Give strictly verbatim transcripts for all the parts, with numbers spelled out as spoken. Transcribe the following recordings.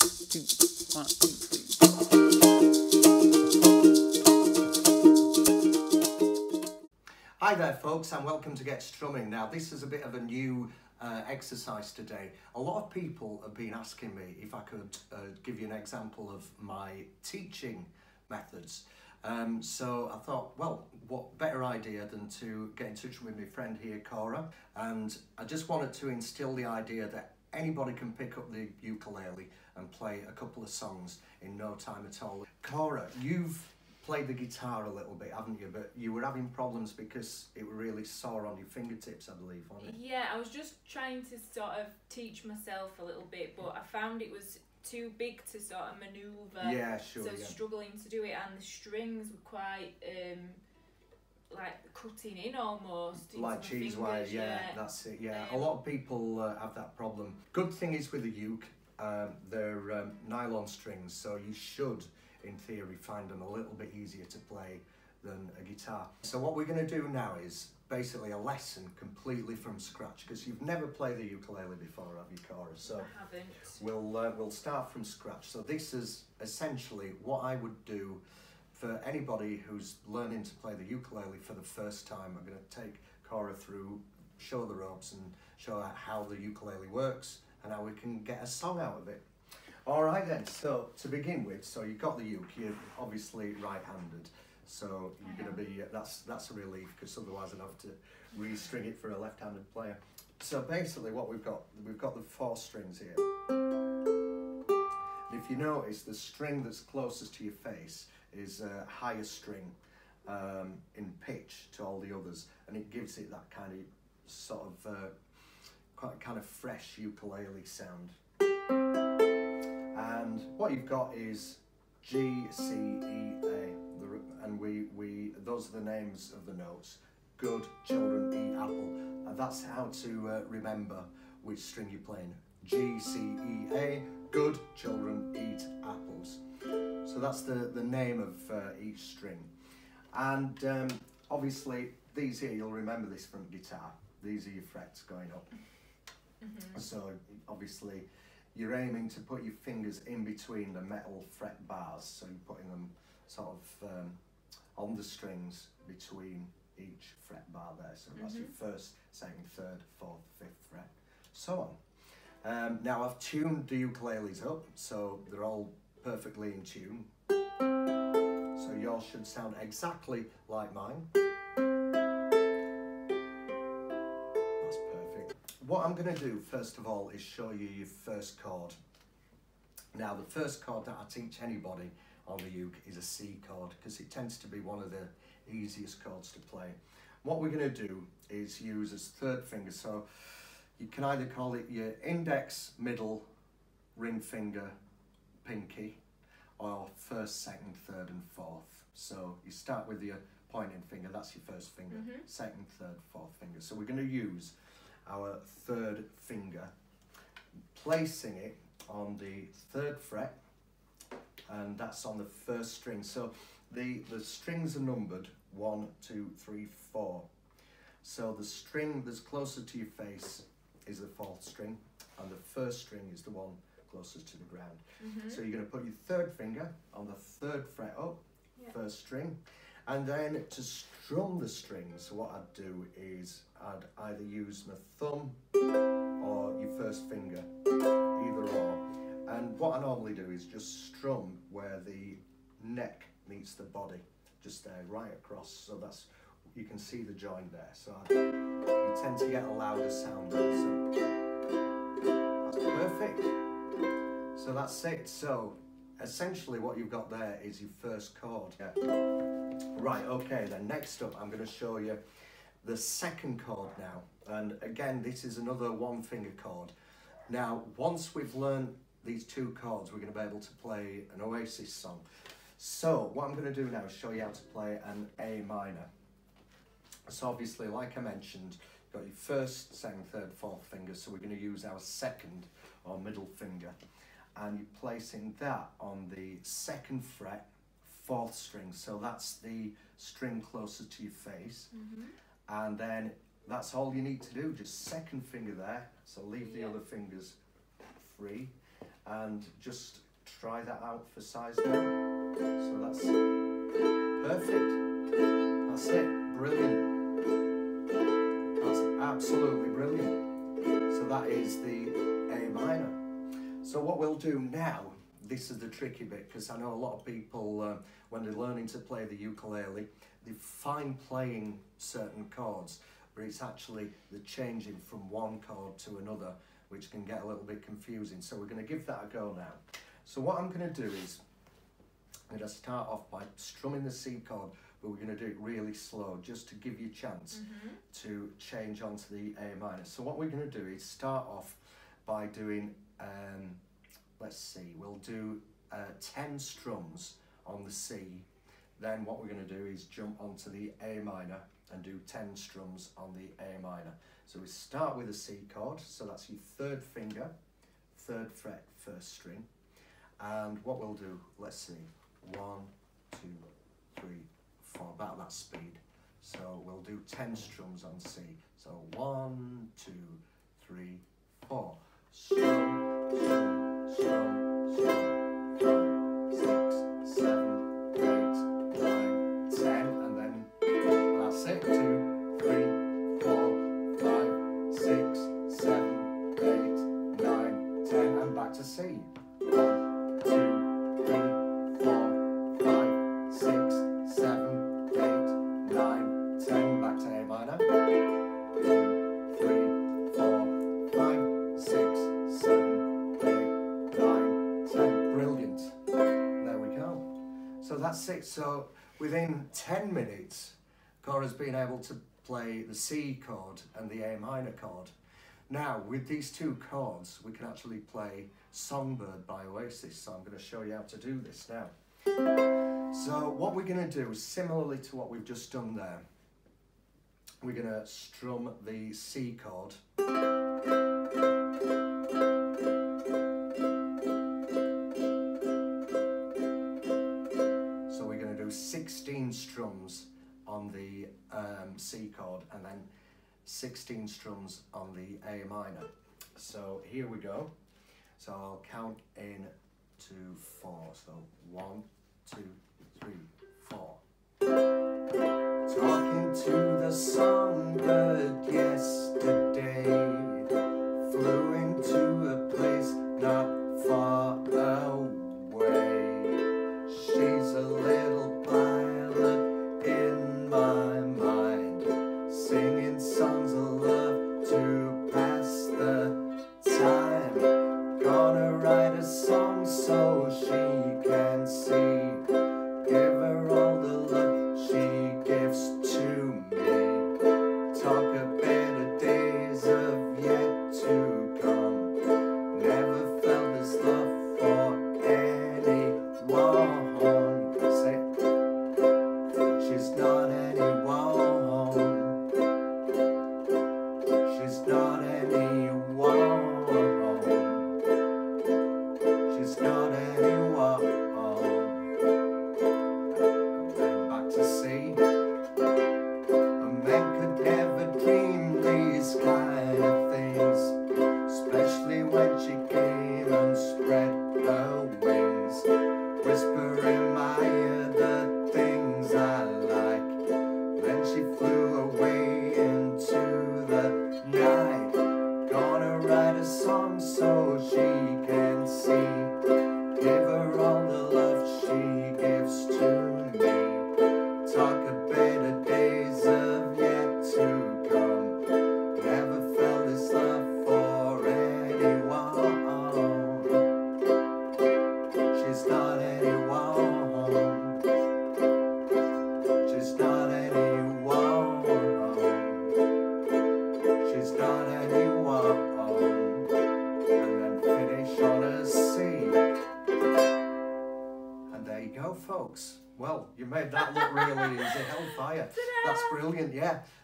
two, one, two, three. Hi there folks, and welcome to Get Strumming. Now this is a bit of a new uh, exercise today. A lot of people have been asking me if I could uh, give you an example of my teaching methods. Um, so I thought, well, what better idea than to get in touch with my friend here, Cora, and I just wanted to instill the idea that anybody can pick up the ukulele and play a couple of songs in no time at all. Cora, you've played the guitar a little bit, haven't you? But you were having problems because it really sore on your fingertips, I believe, wasn't it? Yeah, I was just trying to sort of teach myself a little bit, but I found it was too big to sort of manoeuvre. Yeah, sure. So yeah. Struggling to do it, and the strings were quite um, like cutting in almost. Like cheese wire, yeah, yeah, that's it. Yeah, um, a lot of people uh, have that problem. Good thing is with the uke, uh, they're um, nylon strings, so you should, in theory, find them a little bit easier to play than a guitar. So what we're going to do now is basically a lesson completely from scratch, because you've never played the ukulele before, have you, Cora? So I haven't. We'll, uh, we'll start from scratch. So this is essentially what I would do for anybody who's learning to play the ukulele for the first time. I'm going to take Cora through, show the ropes and show her how the ukulele works and how we can get a song out of it. All right then, so to begin with, so you've got the uke, you're obviously right-handed. So you're going to be, that's, that's a relief, because otherwise I'd have to restring it for a left-handed player. So basically what we've got, we've got the four strings here. And if you notice, the string that's closest to your face is a higher string um, in pitch to all the others. And it gives it that kind of sort of, uh, quite kind of fresh ukulele sound. And what you've got is G, C, E, A. And we, we, those are the names of the notes. Good, children, eat apple. And that's how to uh, remember which string you're playing. G, C, E, A, good, children, eat apples. So that's the, the name of uh, each string. And um, obviously these here, you'll remember this from guitar. These are your frets going up. Mm-hmm. So obviously you're aiming to put your fingers in between the metal fret bars. So you're putting them sort of um, on the strings between each fret bar there. So that's mm-hmm. your first, second, third, fourth, fifth fret, so on. Um, now I've tuned the ukuleles up, so they're all perfectly in tune. So yours should sound exactly like mine. That's perfect. What I'm gonna do first of all is show you your first chord. Now the first chord that I teach anybody on the uke is a C chord, because it tends to be one of the easiest chords to play. What we're going to do is use as third finger, so you can either call it your index, middle, ring finger, pinky, or first, second, third and fourth. So you start with your pointing finger, that's your first finger, mm-hmm. second, third, fourth finger. So we're going to use our third finger, placing it on the third fret, and that's on the first string. So the, the strings are numbered one, two, three, four. So the string that's closer to your face is the fourth string, and the first string is the one closest to the ground. Mm-hmm. So you're gonna put your third finger on the third fret up, yeah. first string, and then to strum the strings, so what I'd do is I'd either use my thumb or your first finger, either or. And what I normally do is just strum where the neck meets the body, just there, right across. So that's, you can see the join there. So I, you tend to get a louder sound there. So that's perfect. So that's it. So essentially what you've got there is your first chord. Yeah. Right, okay, then next up I'm gonna show you the second chord now. And again, this is another one finger chord. Now, once we've learned these two chords, we're going to be able to play an Oasis song. So what I'm going to do now is show you how to play an A minor. So obviously, like I mentioned, you've got your first, second, third, fourth finger, so we're going to use our second or middle finger, and you're placing that on the second fret, fourth string, so that's the string closer to your face, mm-hmm. and then that's all you need to do, just second finger there, so leave yeah. the other fingers free. and just try that out for size down. So that's perfect. That's it. Brilliant. That's absolutely brilliant. So that is the A minor. So what we'll do now, this is the tricky bit, because I know a lot of people, uh, when they're learning to play the ukulele, they find playing certain chords, but it's actually the changing from one chord to another, which can get a little bit confusing. So we're going to give that a go now. So what I'm going to do is, I'm going to start off by strumming the C chord, but we're going to do it really slow, just to give you a chance mm-hmm. to change onto the A minor. So what we're going to do is start off by doing, um, let's see, we'll do uh, ten strums on the C. Then what we're going to do is jump onto the A minor and do ten strums on the A minor. So we start with a C chord, so that's your third finger, third fret, first string. And what we'll do, let's see, one, two, three, four, about that speed. So we'll do ten strums on C. So one, two, three, four. Strum, strum, strum, strum. So within ten minutes, Cora's been able to play the C chord and the A minor chord. Now, with these two chords, we can actually play Songbird by Oasis. So I'm going to show you how to do this now. So what we're going to do, similarly to what we've just done there, we're going to strum the C chord. sixteen strums on the um, C chord and then sixteen strums on the A minor. So here we go. So I'll count in to four. So one, two, three, four. Talking to the songbird yesterday, flew into a place not far away. She's a little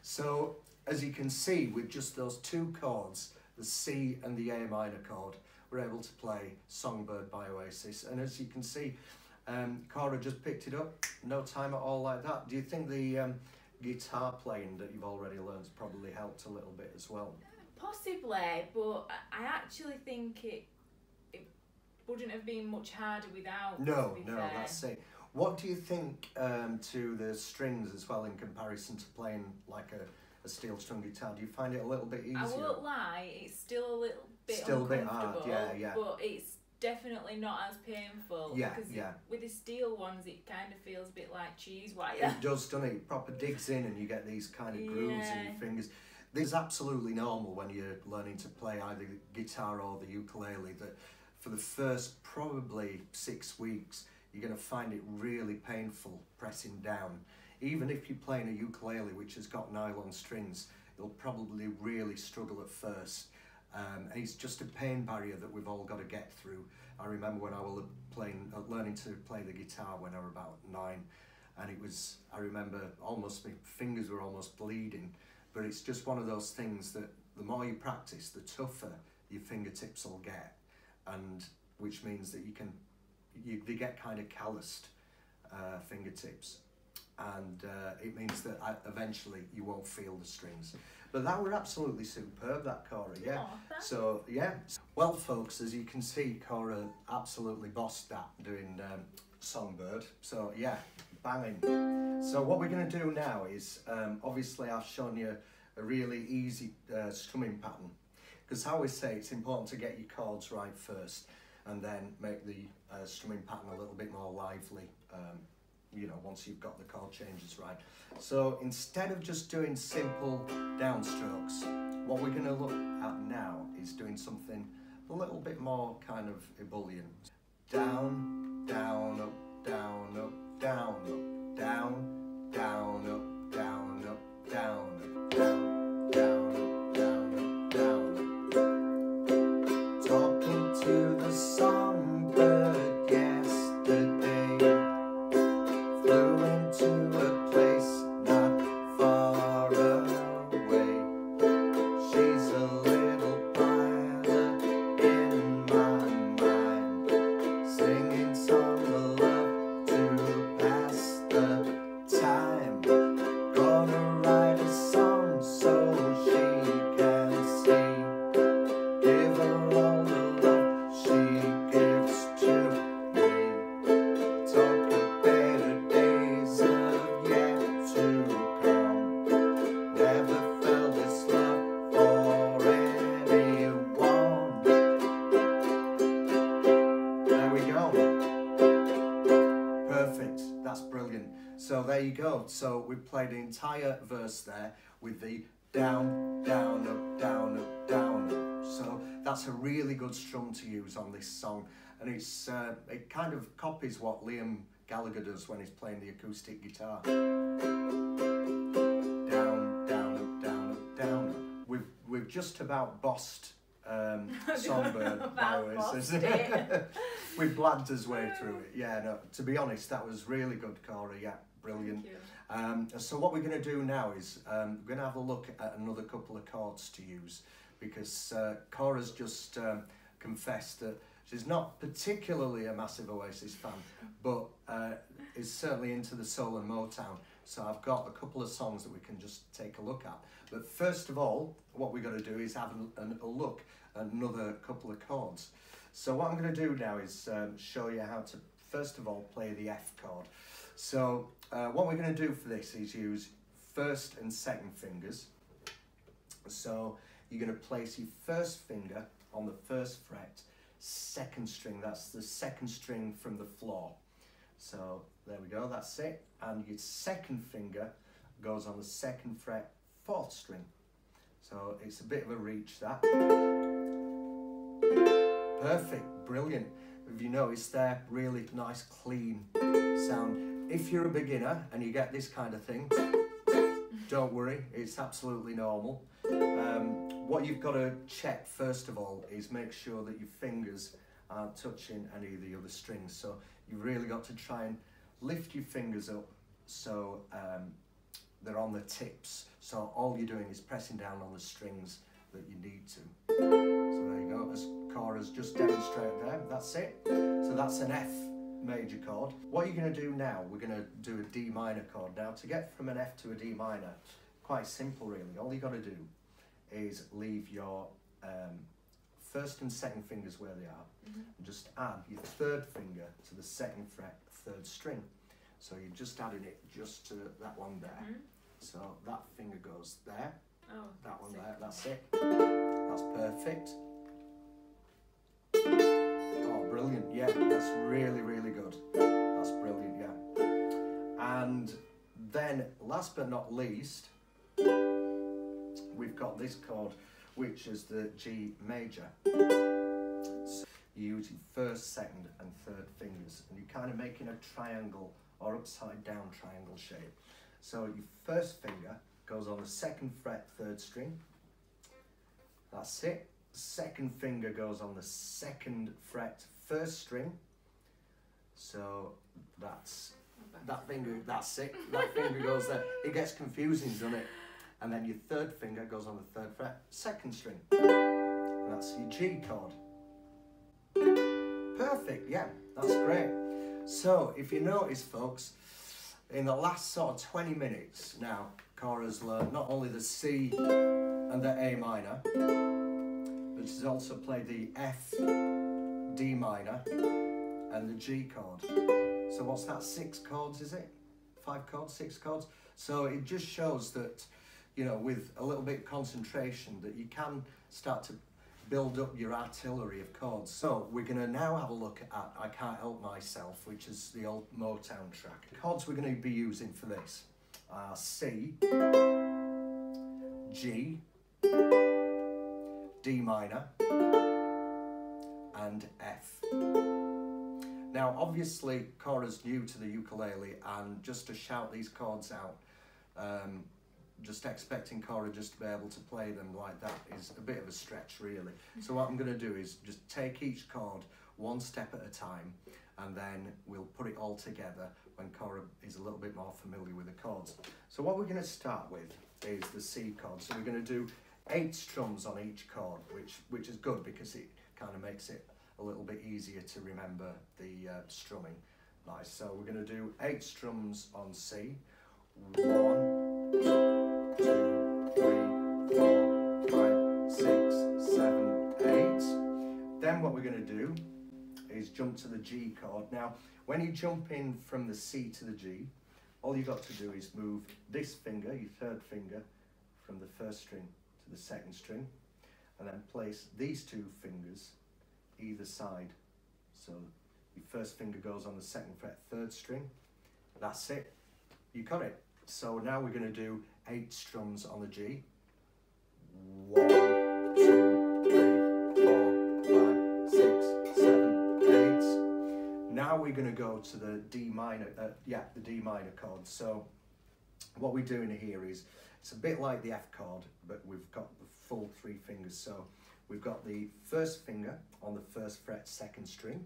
So as you can see, with just those two chords, the C and the A minor chord, we're able to play Songbird by Oasis. And as you can see, um, Cora just picked it up, no time at all like that. Do you think the um, guitar playing that you've already learned probably helped a little bit as well? Possibly, but I actually think it, it wouldn't have been much harder without. No, no, fair. That's it. What do you think um, to the strings as well in comparison to playing like a, a steel strung guitar? Do you find it a little bit easier? I won't lie, it's still a little bit still a bit hard, yeah, yeah. But it's definitely not as painful. Yeah, because yeah. It, with the steel ones, it kind of feels a bit like cheese wire. It does, doesn't it? It proper digs in and you get these kind of grooves yeah. in your fingers. This is absolutely normal when you're learning to play either guitar or the ukulele, that for the first probably six weeks, you're going to find it really painful pressing down. Even if you're playing a ukulele which has got nylon strings, you'll probably really struggle at first. Um, and it's just a pain barrier that we've all got to get through. I remember when I was playing, uh, learning to play the guitar when I was about nine, and it was, I remember almost, my fingers were almost bleeding, but it's just one of those things that the more you practice, the tougher your fingertips will get, and which means that you can, you, they get kind of calloused uh, fingertips. And uh, it means that eventually you won't feel the strings. But that were absolutely superb, that Cora, yeah. Aww, so, yeah. Well, folks, as you can see, Cora absolutely bossed that doing um, Songbird. So, yeah, banging. So what we're going to do now is, um, obviously I've shown you a really easy uh, strumming pattern. Because I always say it's important to get your chords right first and then make the uh, strumming pattern a little bit more lively. Um, you know, once you've got the chord changes right. So instead of just doing simple downstrokes, what we're going to look at now is doing something a little bit more kind of ebullient. Down, down, up, down, up, down, up, down, down, up, down, up, down, up, down, down, up, down, up, down, up. Talking to the songbird yesterday. So we played the entire verse there with the down, down, up, down, up, down, up. So that's a really good strum to use on this song, and it's uh, it kind of copies what Liam Gallagher does when he's playing the acoustic guitar. Down, down, up, down, up, down, up. We've we've just about bossed um, Songbird by Oasis. We blabbed his way through it. Yeah, no, to be honest, that was really good, Cora. Yeah. Brilliant. Um, so what we're going to do now is um, we're going to have a look at another couple of chords to use, because uh, Cora's just um, confessed that she's not particularly a massive Oasis fan, but uh, is certainly into the soul and Motown. So I've got a couple of songs that we can just take a look at. But first of all, what we're going to do is have a, a, a look at another couple of chords. So what I'm going to do now is um, show you how to, first of all, play the F chord. So uh, what we're going to do for this is use first and second fingers. So you're going to place your first finger on the first fret, second string, that's the second string from the floor. So there we go, that's it. And your second finger goes on the second fret, fourth string. So it's a bit of a reach, that. Perfect, brilliant. If you notice there, really nice clean sound. If you're a beginner and you get this kind of thing, don't worry, it's absolutely normal. Um, what you've got to check first of all is make sure that your fingers aren't touching any of the other strings. So you've really got to try and lift your fingers up so um, they're on the tips. So all you're doing is pressing down on the strings that you need to. So there you go, as Cora's just demonstrated there, that's it. So that's an F major chord. What you're going to do now, we're going to do a D minor chord. Now to get from an F to a D minor, quite simple really, all you got to do is leave your um, first and second fingers where they are, mm-hmm. and just add your third finger to the second fret, third string. So you're just adding it just to that one there. Mm-hmm. So that finger goes there, oh, that one sick. there, that's it. That's perfect. Oh, brilliant, yeah, that's really, really good. That's brilliant, yeah. And then, last but not least, we've got this chord, which is the G major. So you use your first, second and third fingers, and you're kind of making a triangle or upside down triangle shape. So your first finger goes on the second fret, third string. That's it. Second finger goes on the second fret, first string. So that's that finger, that's it. That finger goes there. It gets confusing, doesn't it? And then your third finger goes on the third fret, second string. And that's your G chord. Perfect, yeah, that's great. So if you notice, folks, in the last sort of twenty minutes now, Cora's learned not only the C and the A minor, but she's also played the F, D minor, and the G chord. So what's that, six chords is it? Five chords, six chords? So it just shows that, you know, with a little bit of concentration, that you can start to build up your artillery of chords. So we're going to now have a look at I Can't Help Myself, which is the old Motown track. The chords we're going to be using for this are C, G, D minor, and F. Now, obviously, Cora's new to the ukulele, and just to shout these chords out, um, just expecting Cora just to be able to play them like that is a bit of a stretch, really. So what I'm going to do is just take each chord one step at a time, and then we'll put it all together when Cora is a little bit more familiar with the chords. So what we're going to start with is the C chord. So we're going to do eight strums on each chord, which which is good because it kind of makes it a little bit easier to remember the uh, strumming. Nice. So we're going to do eight strums on C. One, two, three, four, five, six, seven, eight. Then what we're going to do is jump to the G chord. Now, when you jump in from the C to the G, all you've got to do is move this finger, your third finger, from the first string to the second string, and then place these two fingers either side. So your first finger goes on the second fret, third string. That's it. You got it. So now we're going to do eight strums on the G. One, two, three, four, five, six, seven, eight. Now we're going to go to the D minor, uh, yeah, the D minor chord. So what we're doing here is, it's a bit like the F chord, but we've got the full three fingers. So we've got the first finger on the first fret, second string,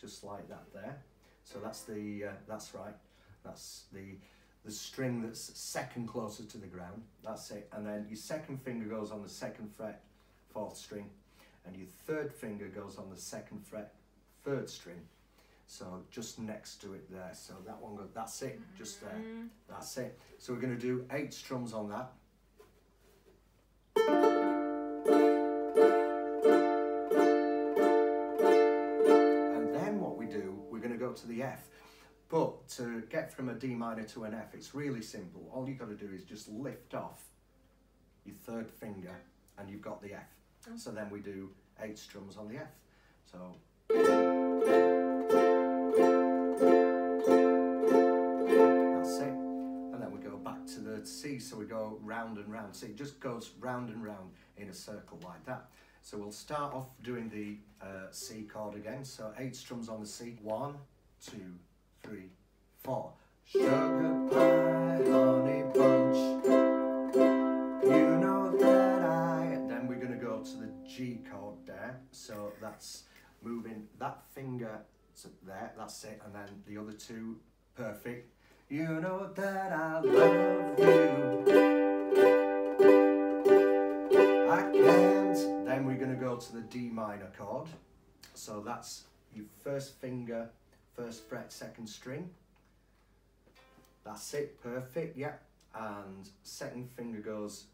just like that there. So that's the, uh, that's right, that's the, the string that's second closer to the ground, that's it. And then your second finger goes on the second fret, fourth string, and your third finger goes on the second fret, third string. So just next to it there. So that one goes, that's it, just there, that's it. So we're gonna do eight strums on that. And then what we do, we're gonna go to the F. But to get from a D minor to an F, it's really simple. All you've got to do is just lift off your third finger and you've got the F. Oh. So then we do eight strums on the F. So. That's it. And then we go back to the C, so we go round and round. So it just goes round and round in a circle like that. So we'll start off doing the uh, C chord again. So eight strums on the C. One, two, three, four. Sugar pie, honey bunch, you know that I... Then we're going to go to the G chord there. So that's moving that finger to there, that's it. And then the other two, perfect. You know that I love you, I can't... Then we're going to go to the D minor chord. So that's your first finger, first fret, second string. That's it, perfect, yeah. And second finger goes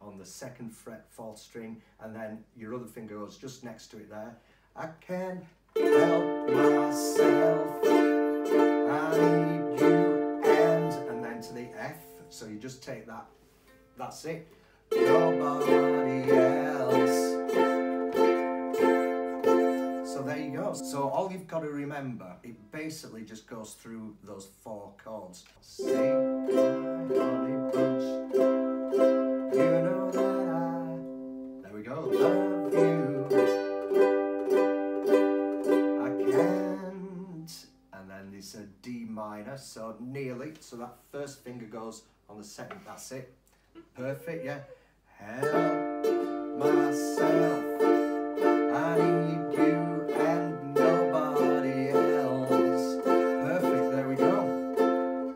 on the second fret fourth string, and then your other finger goes just next to it there. I can't help myself, I need you, and, and then to the F, so you just take that, that's it. Nobody else. So there you go. So all you've got to remember, it basically just goes through those four chords. See, honey bunch, you know that I, there we go, love you, I can't, and then it's a D minor, so nearly, so that first finger goes on the second, that's it, perfect, yeah. Help myself, I need you and nobody else. Perfect, there we go.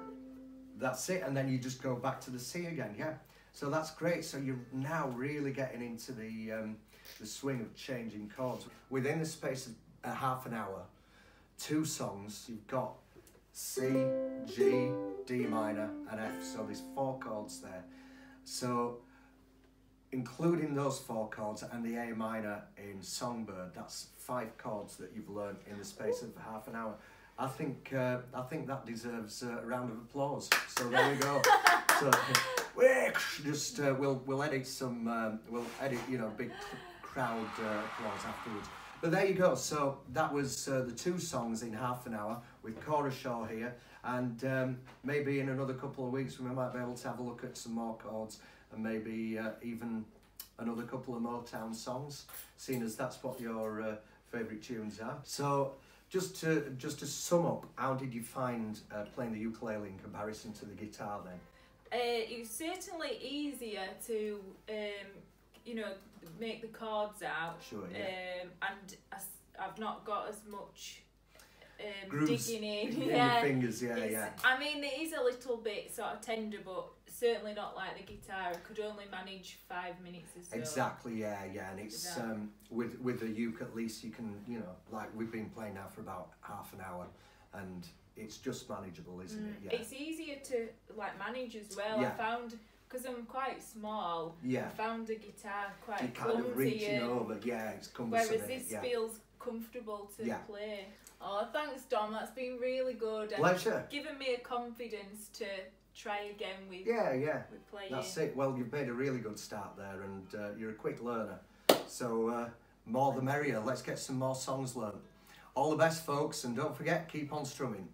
That's it, and then you just go back to the C again, yeah. So that's great, so you're now really getting into the, um, the swing of changing chords. Within the space of a half an hour, two songs, you've got C, G, D minor, and F, so there's four chords there. So, including those four chords and the A minor in Songbird, that's five chords that you've learned in the space of half an hour. I think uh, I think that deserves a round of applause. So there we go. So just uh, we'll we'll edit some um, we'll edit you know big crowd uh, applause afterwards. But there you go. So that was uh, the two songs in half an hour with Cora Shaw here, and um, maybe in another couple of weeks we might be able to have a look at some more chords. And maybe uh, even another couple of Motown songs, seeing as that's what your uh, favourite tunes are. So just to just to sum up, how did you find uh, playing the ukulele in comparison to the guitar then? Uh, it was certainly easier to um, you know make the chords out. Sure. Yeah. Um, and I've not got as much um, grooves digging in, in yeah. your fingers. Yeah, it's, yeah. I mean, it is a little bit sort of tender, but certainly not like the guitar. I could only manage five minutes or so. Exactly, yeah, yeah, and it's um, with with the uke at least you can, you know, like we've been playing now for about half an hour, and it's just manageable, isn't mm. it? Yeah. It's easier to like manage as well. Yeah. I found because I'm quite small. Yeah. I found the guitar quite You're clumsy. Kind of reaching over, yeah, it's cumbersome. Whereas this yeah. feels comfortable to yeah. play. Oh, thanks, Dom. That's been really good. And Pleasure. Given me a confidence to try again with yeah yeah with playing. That's it. Well, you've made a really good start there, and uh, you're a quick learner, so uh, more the merrier. Let's get some more songs learned. All the best, folks, and don't forget, keep on strumming.